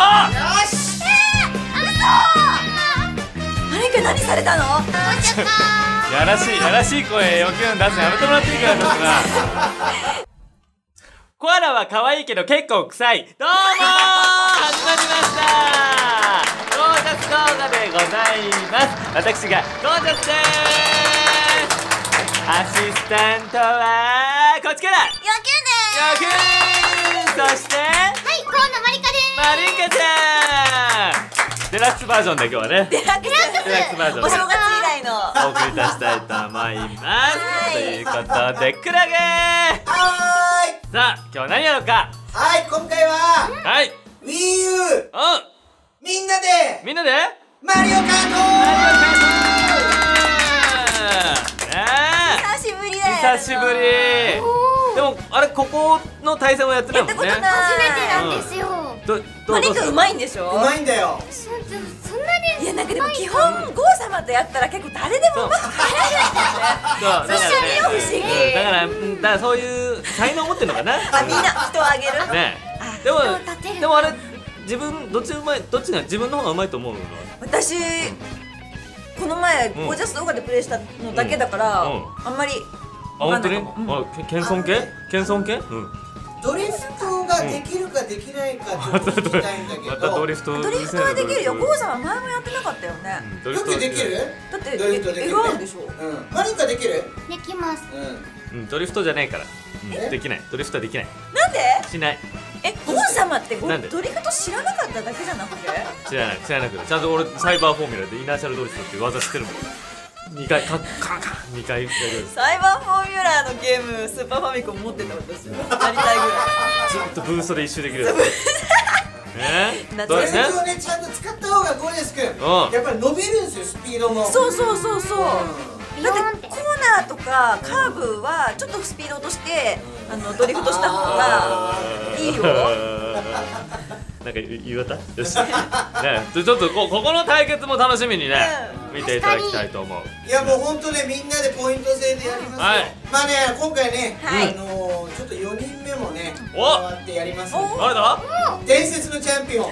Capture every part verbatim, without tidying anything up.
た。よし。あー、マリ君何されたの？やらしいやらしい声よく出すのやめてもらっていいかな。コアラは可愛いけど結構臭い。どうもー始まりました。ゴージャス動画でございます。私がゴージャスでーす。アシスタントはこっちから。よきゅんです。よきゅん。そしてはい、河野まりかです。まりかちゃん。デラックスバージョンで今日はね。デラックスバージョン。お正月以来の。お送りいたしたいと思います。ということでクラゲー。はーい。さあ、今日何やろうか。はい、今回ははい、wiiu みんなでみんなでマリオカートー久しぶりだよ。久しぶり。でも、あれ、ここの対戦をやってないもんね。やったことない。初めてなんですよ。マリ君うまいんでしょ。うまいんだよ。そんなに。いや、なんかでも基本、ゴー様とやったら結構誰でもうまくなる。そう、だから、だからそういう才能持ってるのかな。あ、みんな人をあげる。ね。でも、でもあれ、自分、どっちうまい、どっちが自分の方がうまいと思うの。私、この前、ゴージャス動画でプレイしたのだけだから、あんまり。あ、本当に。あ、謙遜系。謙遜系。うん。ドリフトができるかできないかちょっと聞きたいんだけど。またドリフト。ドリフトはできるよ。ゴーさんは前もやってなかったよね。よくできる。だって、ドリフトできる。エルワンでしょ。うん。何かできる。できます。うん、ドリフトじゃないから。できない。ドリフトはできない。なんで？しない。え、ゴー様ってドリフト知らなかっただけじゃなくて？知らない、知らなくて。ちゃんと俺サイバーフォーミュラでイナーシャルドリフトっていう技知ってるもん。二回カッカンカン二回やる。サイバーフォーミュラのゲームスーパーファミコン持ってた私。やりたいぐらい。ずっとブーストで一周できる。ね。ドリフトをねちゃんと使った方がゴージャス君。やっぱり伸びるんですよスピードも。そうそうそうそう。だってコーナーとかカーブはちょっとスピード落としてあのドリフトした方がいいよ。なんか言われた。よし。ね、ちょっとここの対決も楽しみにね見ていただきたいと思う。いやもう本当ねみんなでポイント制でやりますよ。まあね今回ねあのちょっとよにんめもね変わってやります。誰だ？伝説のチャンピオン。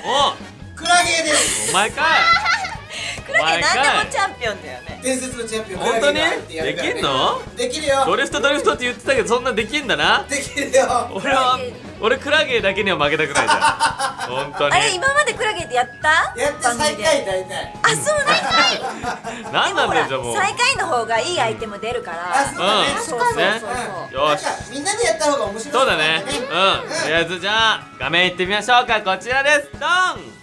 クラゲーです。お前かい。クラゲ何でもチャンピオンだよね。伝説のチャンピオン。本当に？できんの？できるよ。ドリフトドリフトって言ってたけどそんなできんだな。できるよ。俺は俺クラゲだけには負けたくないじゃん。本当に。あれ今までクラゲってやった？やった最下位大体。あそう大体。なんなんでじゃもう。最下位の方がいいアイテム出るから。あそうだね。そうそうそう。よし。みんなでやった方が面白い。そうだね。うん。とりあえずじゃあ画面いってみましょうか。こちらです。ドン。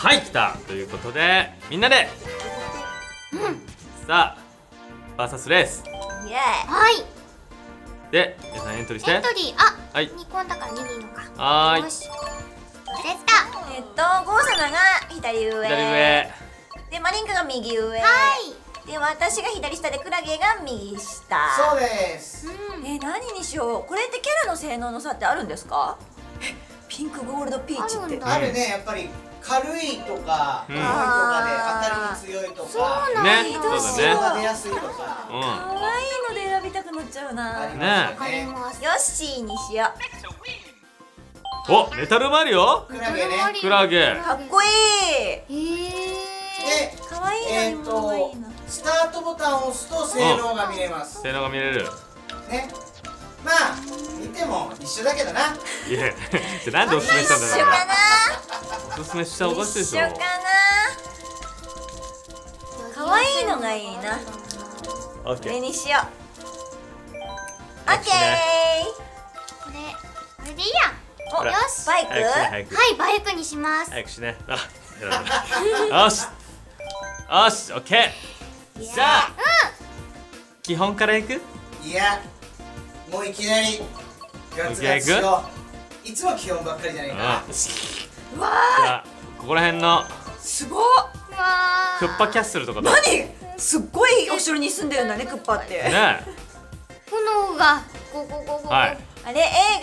はい、来たということで、みんなで、うん、さあ、バーサスレースイエーイはいで、皆さんエントリーしてエントリー、あ、はいにこんだからにでいいのかはーいよし、出たえっと、ゴーサナが左上左上で、マリンカが右上はいで、私が左下で、クラゲが右下そうです、うん、え、何にしようこれってキャラの性能の差ってあるんですかえ、ピンクゴールドピーチってあるね、やっぱり軽いとか、重いとかで当たりに強いとか、そうなんですね。そう出やすいとか、可愛いので選びたくなっちゃうな。ね、ヨッシーにしよう。お、メタルマリオ？クラゲね。クラゲ。かっこいい。へえ。で、可愛いのも可愛いな。スタートボタンを押すと性能が見れます。性能が見れる。ね。まあ見ても一緒だけどな。いや、なんでおすすめしたんだろう。一緒かな。おすすめしたおかしいでしょ。一緒かな。可愛いのがいいな。オッケー。これにしよう。オッケー。これこれでいいや。お、よし。バイク？はい、バイクにします。早くしね。あ、よし。よし、オッケー。じゃあ、基本からいく？いや。もういきなりガツガツといつも基本ばっかりじゃないかな。うわーここら辺のすごっクッパキャッスルとか何すっごいお城に住んでるんだねクッパってね炎がゴゴゴゴあれ A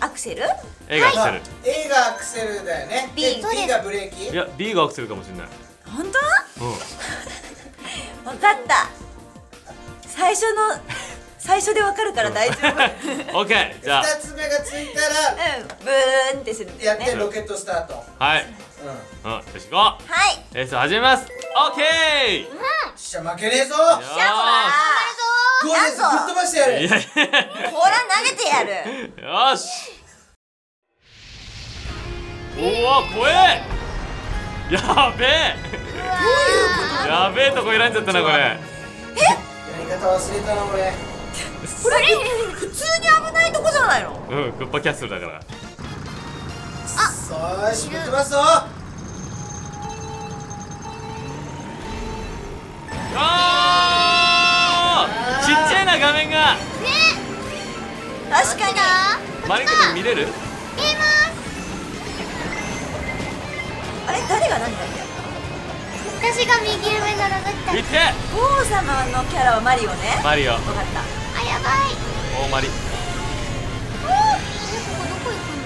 がアクセル A がアクセル A がアクセルだよね B がブレーキいや B がアクセルかもしれない本当？うん分かった最初の最初でわかるから大丈夫。オッケー。じゃあ二つ目がついたらブーンってするんですね。やってロケットスタート。はい。うん。うん。よし行こう。はい。レース始めます。オッケー。うん。しゃ負けねえぞ。しゃ負けねえぞ。ゴーレースぶっ飛ばしてやる。ほら投げてやる。よし。おお怖え。やべえ。どういうこと？やべえとこ選んじゃったなこれ。やり方忘れたな俺。これ普通に危ないとこじゃないの？うん、クッパキャッスルだから。あ、そうーし、ぶっ飛ばすぞ。おお、ちっちゃいな画面が。ね。確かに。マリカ君見れる？見えます。あれ誰が何だっけ？私が右上のロボット。行って。王様のキャラはマリオね。マリオ。わかった。あ、やばい。おお、マリ。おお。ここどこ行くん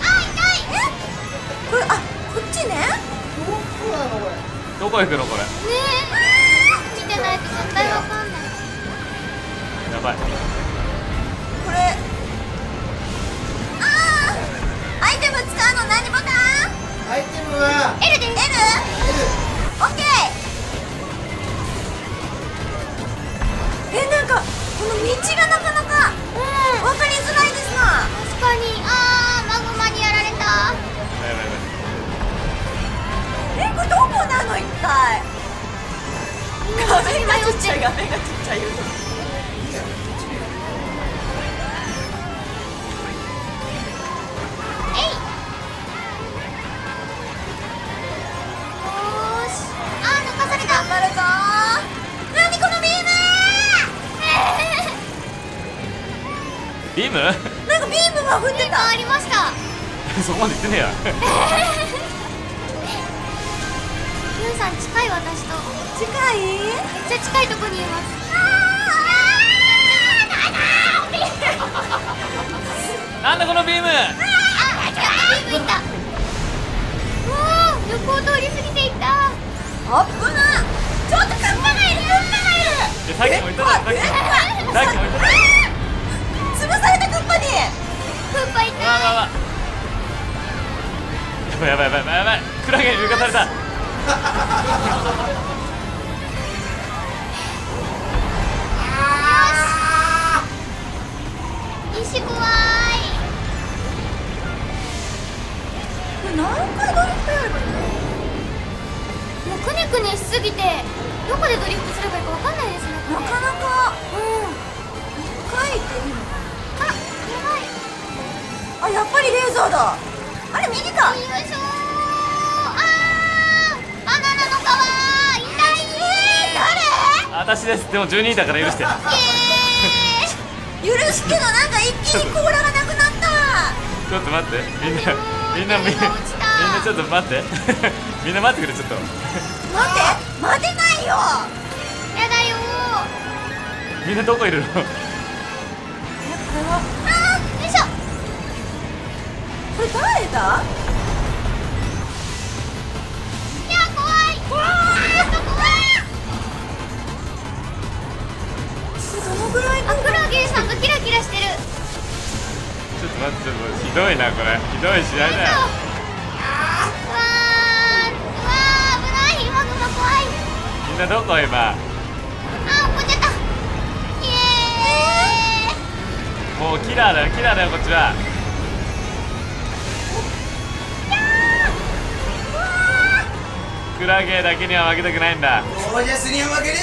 だね。あ、痛い。え？これ、あ、こっちね。どこ行くのこれ。ねえ。見てないと絶対わかんない。やばい。これ。ああ。アイテム使うの何ボタン？アイテムは L です。 L？ オッケー。え、なんかこの道がなかなかわかりづらいですな。確かに。あー、マグマにやられた。え、これどこなの一体。画面がちっちゃい、画面がちっちゃい。ビーム？なんかビームが降ってた。ありました。そこまで行ってねえや。ユウさん近い、私と。近い？めっちゃ近いとこにいます。なんだこのビーム？ああ、ビームいった。おお、横を通り過ぎていった。あっぶな。ちょっとカッパがいる、カッパがいる。え、さっきもいたな。さっきもいたな。潰されたクッパに。クッパいた。やばいやばいやばいやばいやばい。クラゲに抜かされた。石怖い。何回ドリフトやればいいの？もうくねくねしすぎてどこでドリフトすればいいかわかんないですね。なかなか。うん。一回でいいの？あ、やっぱりレーザーだ。あれ右か。よいしょー。あー、バナナの皮痛い。えー、誰？私です。でもじゅうにいだから許して、えー、許すけどなんか一気に甲羅がなくなった。ちょっと待って、みんなみんなみんなちょっと待ってみんな待ってくれ。ちょっと待って待てないよ。やだよー。みんなどこいるの？え、これはこれ誰だ？いや、怖い。怖い。どのぐらい？あ、クラゲさんがキラキラしてる。ちょっと待って、ひどいなこれ。ひどい試合だよ。うわー、うわー、危ない。マグマ怖い。みんなどこ今？あ、落っこちゃった。イエーイ。もうキラーだよ、キラーだよこっちは。クラゲだけには負けたくないんだ。ゴージャスには負けねえぞ。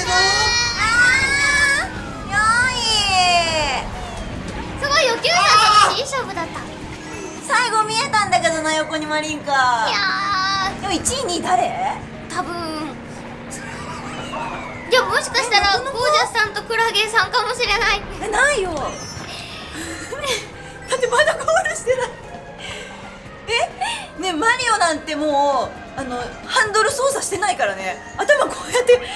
よーい。すごいよ、きゅうさんいい勝負だった。最後見えたんだけどな、横にマリンカ。いやー、でもいちいにい誰？多分いや、もしかしたらゴージャスさんとクラゲさんかもしれない。え、ないよだってまだゴールしてないえ、ねえ、マリオなんてもうあのハンドル操作してないからね。頭こうやってこうやってやってる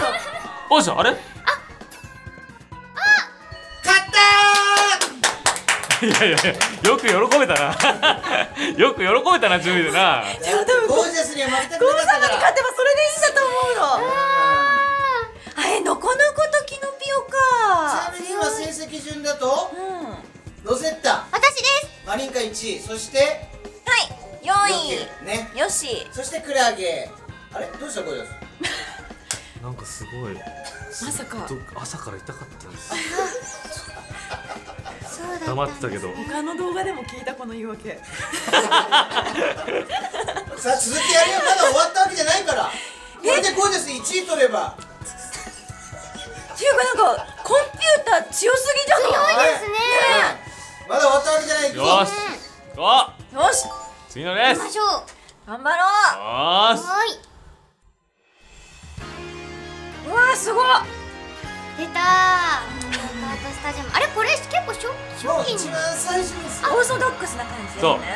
の。あ、じゃああれ？あ、あ、勝ったー。いやいやいや、よく喜べたな。よく喜べたな、準備でな。じゃあ多分ゴージャスには負けたくなかったから。ゴージャスに勝てばそれでいいんだと思うの。あえ、ノコノコとキノピオか。いちい、そしてはいよんいね、よし、そしてクラゲ。あれどうしたこれですなんかすごいまさか朝から痛かったんです黙ってたけど他の動画でも聞いたこの言い訳さあ続きやるよ、まだ終わったわけじゃないから。これでこうです、いちい取ればっていうかなんかコンピューター強すぎじゃないですね。まだ終わったわけじゃない。よし行こう、よし次のレース頑張ろう。よし、うわーすごい出たーアートスタジアム。あれこれ結構初期に一番最初です。オーソドックスな感じですね。そうね、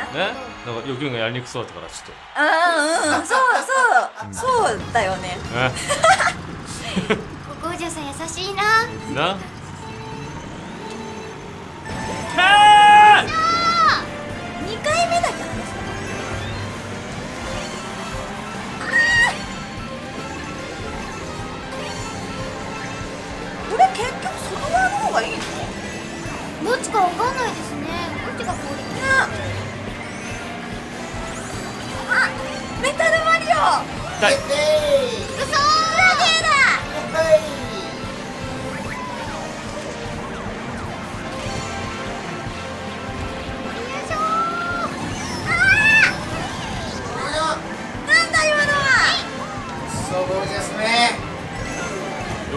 なんかよくんがやりにくそうだったからちょっとああうんそうそうそうだよね。ゴージャさん優しいなな。にかいめだけどね。結局外側の方がいいの？どっちかわかんないですね。どっちが効率的？あ、メタルマリオ。痛い。うそー。クラゲだ。はい。よいしょー。ああ。なんだ今のは。そうゴージャスね。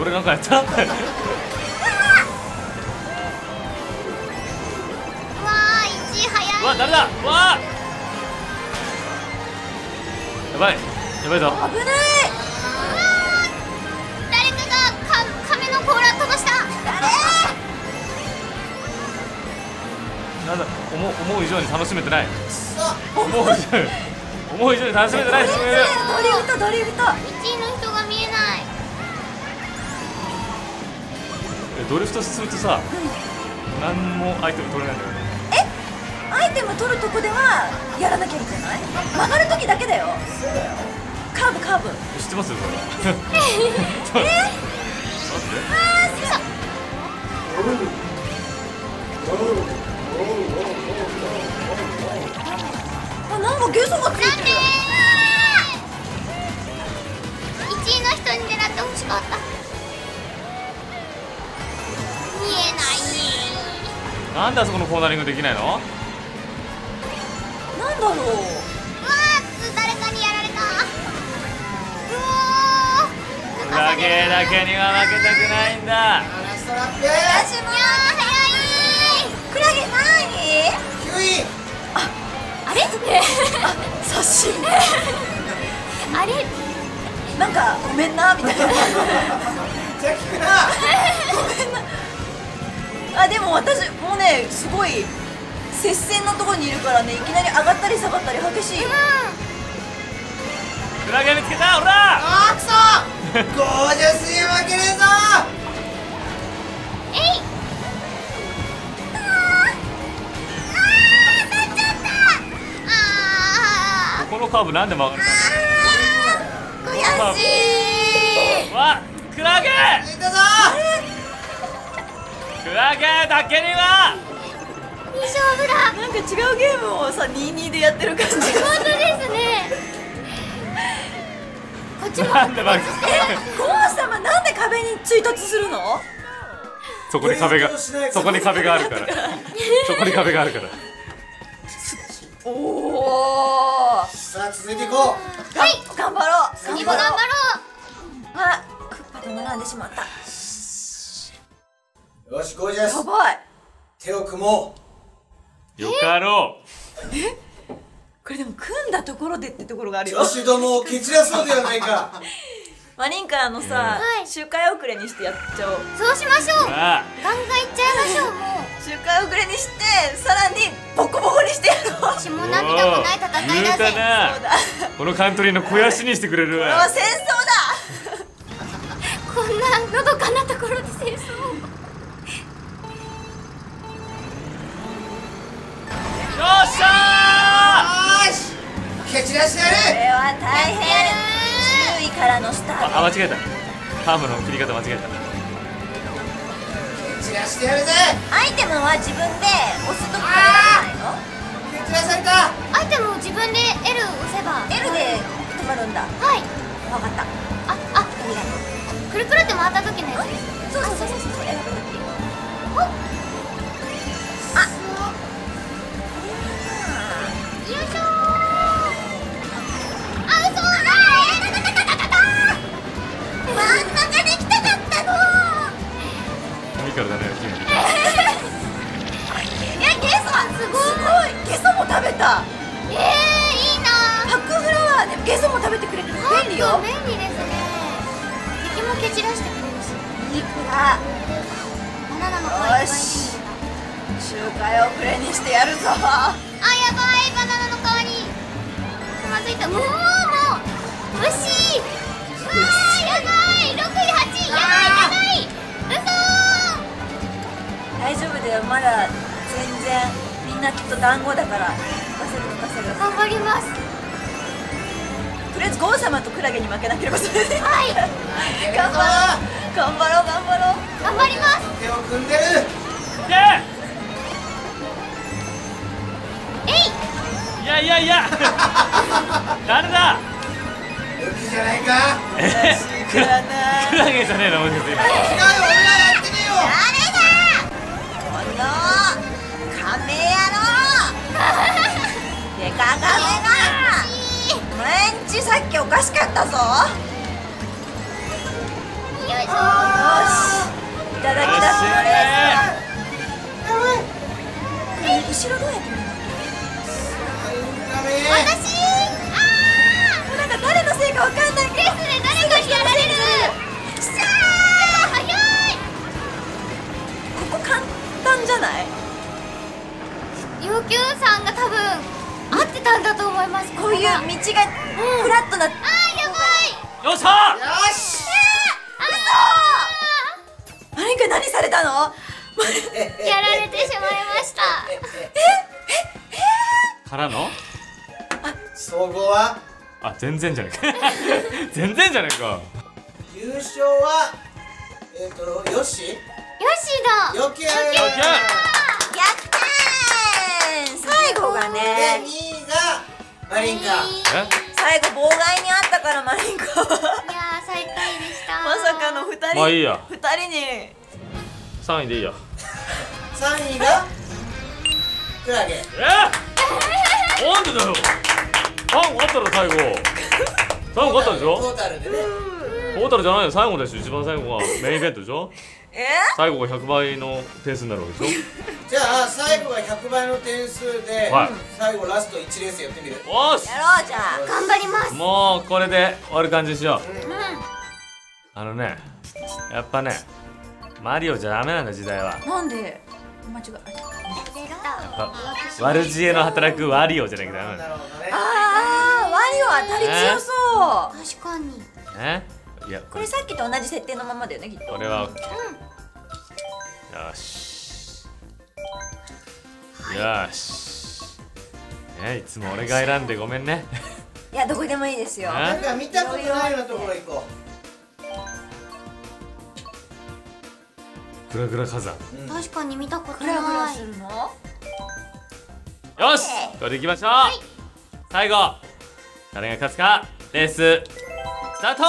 俺なんかやった？わ、誰だ？わあ。やばい、やばいぞ。危ない。誰かがか、亀の甲羅飛ばした。誰？なんだ、思う、思う以上に楽しめてない。思う以上に、思う以上に楽しめてない。ドリフト、ドリフト。いちいの人が見えない。ドリフトするとさ、何もアイテム取れないんだよね。アイテム取るとこではやらなきゃいけない。曲がるときだけだよ。そうだよ。カーブカーブ。知ってますよ。それ。え？ああ、すごい。あ、なんかゲソがついてる。いちいの人に狙ってほしかった。見えない。なんであそこのコーナリングできないの？なんだろう。うわー、誰かにやられた。うわー。だけだけには負けたくないんだ。私も早い。クラゲない。きゅうい。あ、あれ？あ、差し入れ。あれ？なんかごめんなみたいな。じゃあ聞くな。ごめんな。あ、でも私もうねすごい。接戦のところにいるからね、いきなり上がったり下がったり激しい。クラゲ見つけた、ほら。あーくそー。ゴージャスに負けねえぞー。えい。あーあー当たっちゃったー。あーここのカーブなんで曲がるの。あー悔しいー。わっ、クラゲいたぞー。クラゲだけにはい勝負だ。なんか違うゲームをさ、にたいにでやってる感じが。本当ですね。こっちも。なんでバック。え、ゴー様なんで壁に追突するの？そこに壁が、そこに壁があるから。そこに壁があるから。おお。さあ続いていこう。はい、頑張ろう。次も頑張ろう。あ、クッパで並んでしまった。よし、ゴージャス。やばい。手を組もう。よかろう。え？これでも組んだところでってところがあるよ。女子どもを蹴散らそうではないか。マリンカーのさ、周回遅れにしてやっちゃおう。そうしましょう。ガンガンいっちゃいましょう。もう周回遅れにして、さらにボコボコにしてやろう。血も涙もない戦いだぜ。このカントリーの肥やしにしてくれるわ。これは戦争だ。こんなのどかなところで戦争。よっしゃー！よし！蹴散らしてやる！これは大変！じゅういからのスタート。あ、間違えた。ハムの切り方間違えた。蹴散らしてやるぜ！アイテムは自分で押すときからじゃないの？ってらっしゃるか。アイテムを自分で エル 押せば エル で止まるんだ。はい、分かった。あ、あ、くるくるって回った時のやつ。そうそうそうそうそう、おっ、あっ、だね、え、ゲソすごい。ゲソも食べた。えー、いいな。パックンフラワーでゲソも食べてくれるの便利よ。便利ですね。敵も蹴散らしてくれるし。いい子だ。バナナの皮いっぱい。よし、集会をプレにしてやるぞ。あ、やばい、バナナの皮につまずいた。もうもう虫。うわー、やばい。ろくいはちい、やばいやばい。大丈夫だよ、まだ全然みんなきっと団子だから。任せる任せる、頑張ります。とりあえずゴー様とクラゲに負けなければそれで、はい頑張ろう頑張ろう頑張ろう頑張ります。手を組んでる。えい、いやいやいや誰だ。武器じゃないか。えクラゲじゃねえの。違うよ、俺がやってねえよ。カメ野郎。デカカメが。メンチさっきおかしかったぞ。よいしょ。よし。いただきだす。え、後ろどうやって見るの？私。ああ。なんか誰のせいかわかんないけど。ですね、誰かにやられる。きしゃー。早い。ここ簡単。簡単じゃない？要求さんが多分合ってたんだと思います。こういう道がフラットな。あー、やばい。よっしゃー。よし。嘘。マリン君何されたの？やられてしまいました。え？え？え？からの？総合は？あ、全然じゃないか。全然じゃないか。優勝はえっとよし。よしだ。よけ。よけ。やった。最後がね。にいがマリンカ。最後妨害にあったからマリンカ。いや最下位でした。まさかの二人。まあいいや。二人に。三位でいいや。三位がクラゲ。え？なんでだよ。三個あったら最後。三個あったでしょ。トータルでね。トータルじゃないよ、最後でしょ。一番最後がメインイベントでしょ。最後がひゃくばいの点数になるわけでしょ。じゃあ最後がひゃくばいの点数で最後ラストいちレースやってみる。よし、やろう。じゃあ頑張ります。もうこれで終わる感じにしよう。あのね、やっぱねマリオじゃダメなんだ、時代は。なんで？間違え、悪知恵の働くワリオじゃなきゃダメなんだ。ああ、ワリオ当たり強そう。確かにね。これさっきと同じ設定のままだよね、きっと。これは OK。 よしよし、ね、いつも俺が選んでごめんね。いや、どこでもいいですよ。なんか見たことないようなところ行こう。グラグラ火山、確かに見たことない。グラグラするの。よし、これでいきましょう。最後誰が勝つか、レーススタート。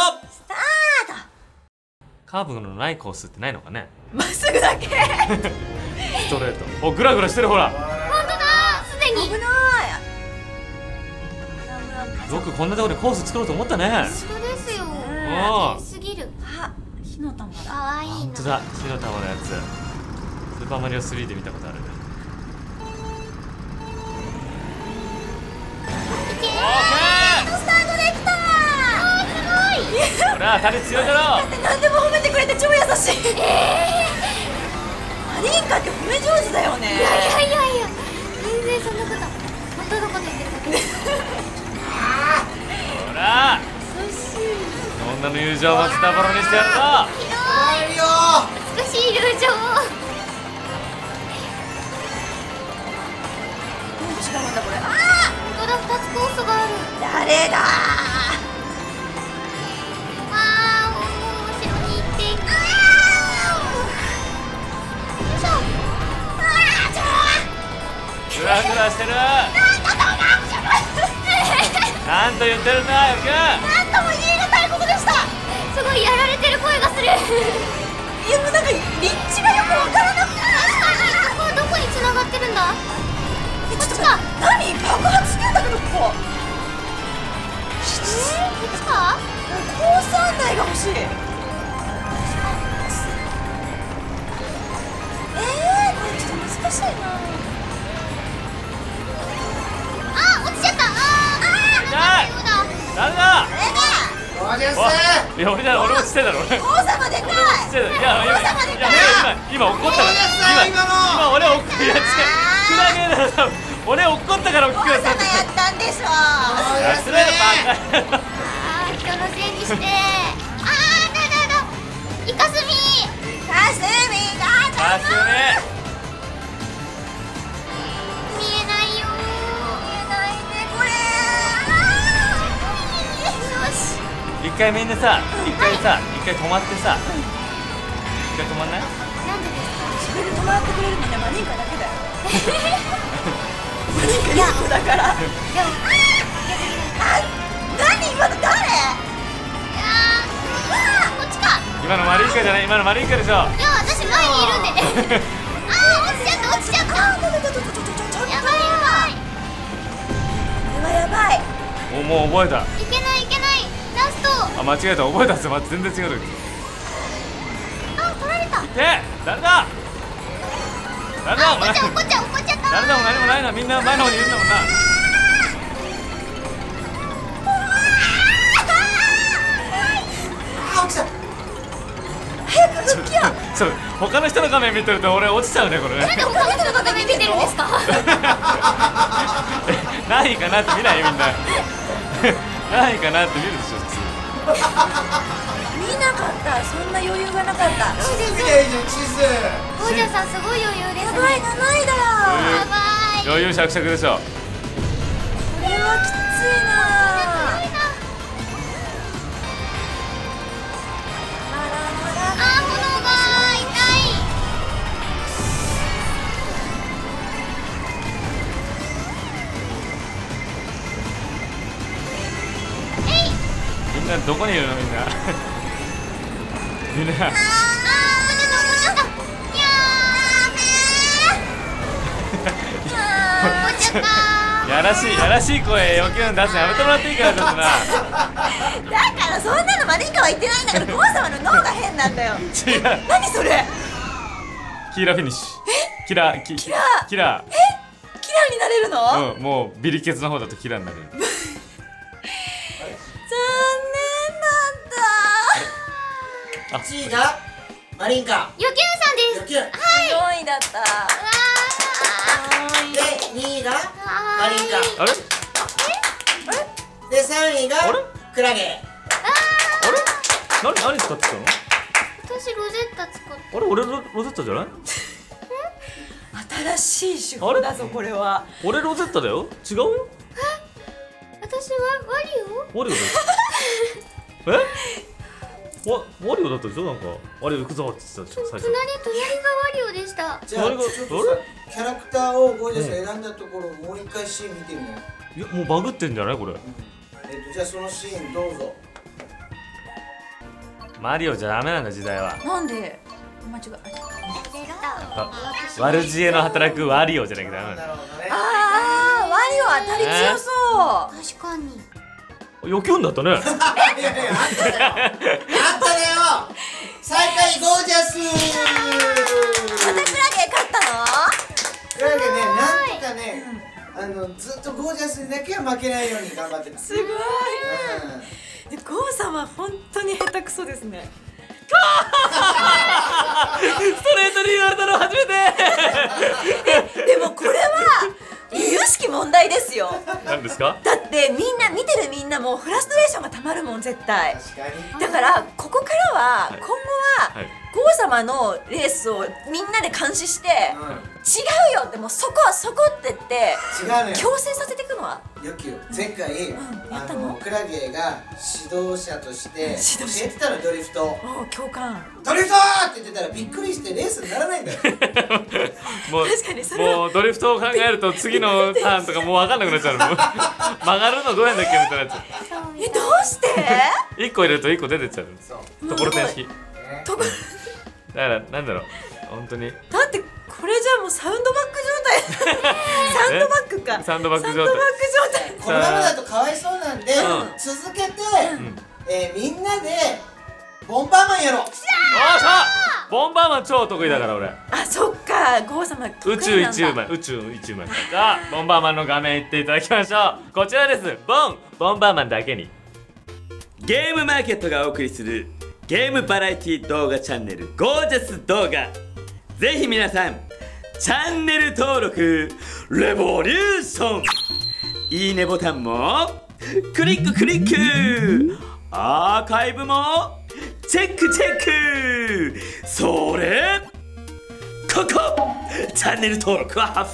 カーブのないコースってないのかね。まっすぐだけ。ストレート。お、グラグラしてる、ほら。本当だ、すでに。危ない。よくこんなところでコース作ろうと思ったね。そうですよ。おお。すぎる。あ、火の玉だ。可愛いな。本当だ、火の玉のやつ。スーパーマリオスリーで見たことある。いけー。スタートできた。ほら当たり強いだろ。だって何でも褒めてくれて超優しい。えー、マリンカって褒め上手だよね。いやいやいやいや、全然そんなこと。またどこで言ってるだけですほら優しい。女の友情をスタバロにしてやるぞ。ひどい、美しい友情。どう違うんだこれ。ああ、本当だ、ふたつコースがある。誰だ。グラグラしてる。なんと言ってるんだ、ゆきなんとも言い難いことでした。すごいやられてる声がする。いや、なんか立地がよくわからなくて、確かにここはどこに繋がってるんだ。え、ちょっと何爆発してんだけど、ここきつい。こっちか。コース案内が欲しい。えー、ちょっと難しいな。誰だ？俺です。いや、俺だ、俺落ちてたろ。王様でかい。いや、今怒ったから。今俺怒ってやって。クラゲだ。俺怒ったから。王様やったんでしょ。やってないのか。ああ、人のせいにして。ああ、だだだ。イカスミ。イカスミが。イカスミ。見えないよ。見えないね、これ。一回みんなさ、一回さ、一回止まってさ、一回止まんない？なんでですか？それで止まってくれるのにはマニンカだけだよ。マニンカいっこだから。でも、あ、何今の誰？いや、こっちか。今のマニンカじゃない、今のマニンカでしょ。いや、私前にいるんでね。あー、落ちちゃった、落ちちゃった。やばいやばい。これはやばい。お、もう覚えた。いけないいけない。あ、間違えた、覚えたっす、全然違う。あ、取られた。いて、誰だ。誰だ、お前。怒っちゃ、怒っちゃった。誰だも何もないな、みんな前の方にいるんだもんな。あ、落ちた。早く復帰や。そう、他の人の画面見てると、俺落ちちゃうね、これね。なんで他の人の画面見てるんですか。ないかなって見ない、みんな。ないかなって見るでしょ、普通。見なかった、そんな余裕がなかった。チーズ、チーズ。ゴージャさんすごい余裕ですね。やばい、ないだろ。やばい。余裕しゃくしゃくでしょ。これはきついな。あ、炎が痛い。えい。どこにいるのみんな。みんな。ああ、やらしいやらしい声余計出すのやめてもらっていいから、ちょっとな。だからそんなのマリンカは言ってないんだから、ゴー様の脳が変なんだよ。違う。何それ？キーラーフィニッシュ。え？キラーキラーキラー。え？キラーになれるの？うん、もうビリケツの方だとキラーになる。いちいがマリンカよきゅうさんです。はい、よんいだった。で、にいがマリンカ。あれ？で、さんいがクラゲ。あれ？何何使ってたの？私ロゼッタ使って。あれ、俺ロゼッタじゃない？新しい手法だぞこれは。俺ロゼッタだよ。違う？え？私はワリオ？ワリオだよ。え？わ、ワリオだったでしょ、なんか、あれ行くぞって言ってた、最初。隣、隣がワリオでした。じゃあ、キャラクターをゴージャス選んだところ、もう一回シーン見てみよう。いや、もうバグってんじゃない、これ。えっと、じゃあ、そのシーンどうぞ。マリオじゃダメなんだ、時代は。なんで、間違え。ワルジエの働くワリオじゃなきゃダメなんだ。ああ、ワリオ当たり強そう。確かに。よきゅんだったね。あったねよ。最下位ゴージャス。またクラゲ勝ったの？クラゲね、なんとかね、あのずっとゴージャスだけは負けないように頑張ってた。すごい。ゴー様本当に下手くそですね。ストレートに言われたの初めて。でもこれは。由々しき問題ですよ。なんですか？だってみんな見てるみんなもうフラストレーションがたまるもん絶対。確かに。だからここからは今後は、はい、ゴー様のレースをみんなで監視して、はい、違うよってもうそこはそこって言って、違うね、強制させていくのは。よきよ前回、あのクラゲが指導者として教えてたの、ドリフト。共感。ドリフトーって言ってたらびっくりしてレースにならないんだよ。もう確かにそれはもうドリフトを考えると次のターンとかもう分かんなくなっちゃうの。曲がるのどうやんだっけみたいなやつ。え、どうして？一個入れると一個出てっちゃう。ところてん式。ところ。だからなんだろう本当に。だって。これじゃあもうサウンドバック状態。サンドバックか。サンドバック状態。このままだとかわいそうなんで、続けて、えみんなでボンバーマンやろう。ボンバーマン超得意だから俺。あ、そっか。ゴー様宇宙一うまい。宇宙一うまい。じゃあボンバーマンの画面行っていただきましょう。こちらです。ボンボンバーマンだけに。ゲームマーケットがお送りするゲームバラエティ動画チャンネルゴージャス動画。ぜひ皆さんチャンネル登録レボリューション、いいねボタンもクリッククリック、アーカイブもチェックチェック、それここチャンネル登録は